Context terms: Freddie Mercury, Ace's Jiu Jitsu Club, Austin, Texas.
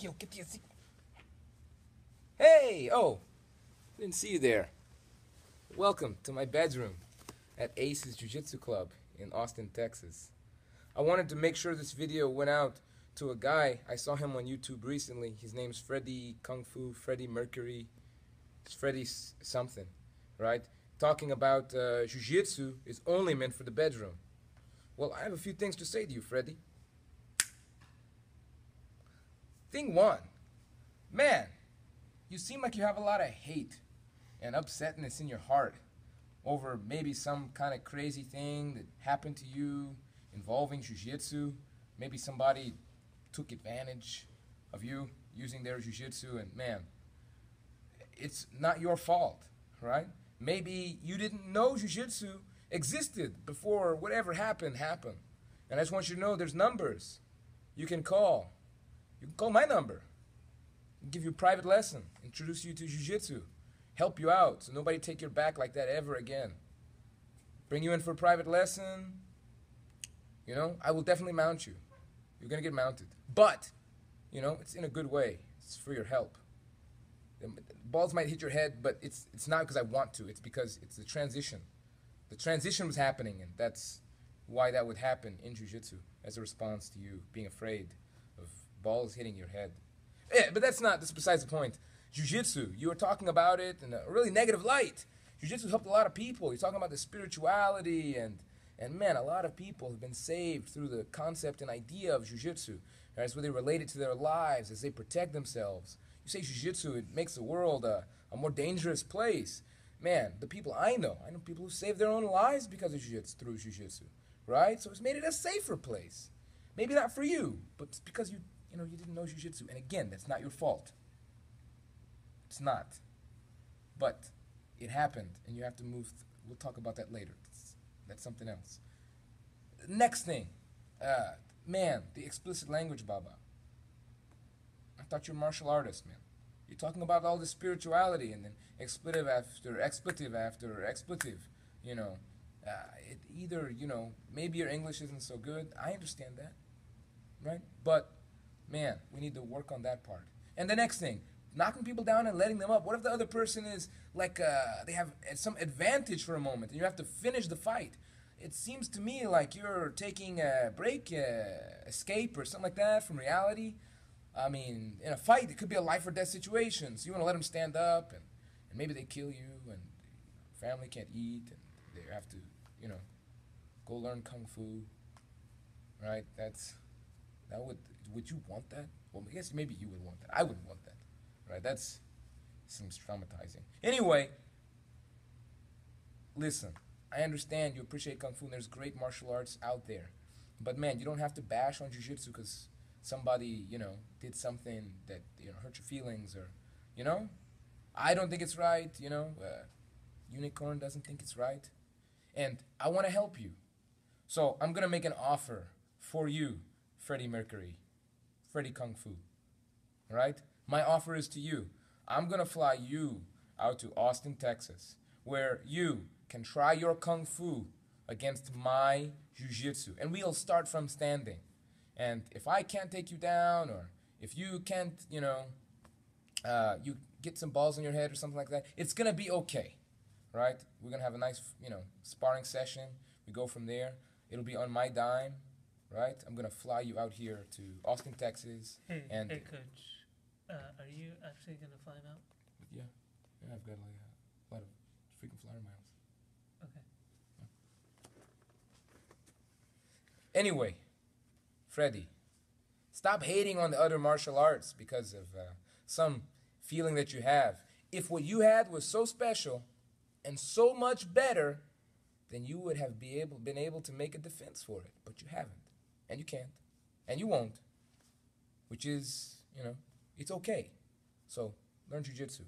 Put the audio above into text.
Ezekiel, get the Ezekiel. Hey, oh, didn't see you there. Welcome to my bedroom at Ace's Jiu Jitsu Club in Austin, Texas. I wanted to make sure this video went out to a guy. I saw him on YouTube recently. His name's Freddie Kung Fu, Freddie Mercury. It's Freddie something, right? Talking about Jiu Jitsu is only meant for the bedroom. Well, I have a few things to say to you, Freddie. Thing one, man, you seem like you have a lot of hate and upsetness in your heart over maybe some kind of crazy thing that happened to you involving jiu-jitsu. Maybe somebody took advantage of you using their jiu-jitsu, and man, it's not your fault, right? Maybe you didn't know jiu-jitsu existed before whatever happened. And I just want you to know there's numbers you can call. You can call my number, I'll give you a private lesson, introduce you to jiu-jitsu, help you out so nobody take your back like that ever again. Bring you in for a private lesson, you know, I will definitely mount you. You're going to get mounted. But, you know, it's in a good way. It's for your help. The balls might hit your head, but it's not because I want to. It's because it's the transition. The transition was happening, and that's why that would happen in jiu-jitsu as a response to you being afraid of balls hitting your head. Yeah, but that's besides the point. Jiu-jitsu, you were talking about it in a really negative light. Jiu-jitsu helped a lot of people. You're talking about the spirituality and man, a lot of people have been saved through the concept and idea of jiu-jitsu. That's where they relate it to their lives as they protect themselves. You say jiu-jitsu, it makes the world a more dangerous place. Man, the people I know people who saved their own lives because of jiu-jitsu, through jiu-jitsu, right? So it's made it a safer place. Maybe not for you, but it's because you didn't know jiu-jitsu. And again, that's not your fault. It's not. But it happened, and you have to move. We'll talk about that later. That's something else. Next thing. Man, the explicit language, Baba. I thought you're a martial artist, man. You're talking about all the spirituality, and then expletive after expletive after expletive. You know, maybe your English isn't so good. I understand that, right? But, man, we need to work on that part. And the next thing. Knocking people down and letting them up. What if the other person is like, they have some advantage for a moment and you have to finish the fight? It seems to me like you're taking a break, escape or something like that from reality. I mean, in a fight, it could be a life or death situation. So you want to let them stand up and maybe they kill you and your family can't eat and they have to, you know, go learn Kung Fu, right? Would you want that? Well, I guess maybe you would want that. I wouldn't want that. Right, that seems traumatizing. Anyway, listen, I understand you appreciate Kung Fu and there's great martial arts out there. But man, you don't have to bash on jiu-jitsu because somebody, did something that, hurt your feelings or, I don't think it's right, Unicorn doesn't think it's right. And I want to help you. So I'm going to make an offer for you, Freddie Mercury, Freddie Kung Fu, right? My offer is to you. I'm going to fly you out to Austin, Texas, where you can try your Kung Fu against my Jiu-Jitsu. And we'll start from standing. And if I can't take you down or if you can't, you get some balls on your head or something like that, it's going to be okay, right? We're going to have a nice, sparring session. We go from there. It'll be on my dime, right? I'm going to fly you out here to Austin, Texas. Hey, Coach. Are you actually going to fly him out? Yeah, I've got like a lot of freaking flyer miles. Okay. Yeah. Anyway, Freddie, stop hating on the other martial arts because of some feeling that you have. If what you had was so special and so much better, then you would have been able to make a defense for it. But you haven't, and you can't, and you won't, which is, it's okay. So learn jiu-jitsu.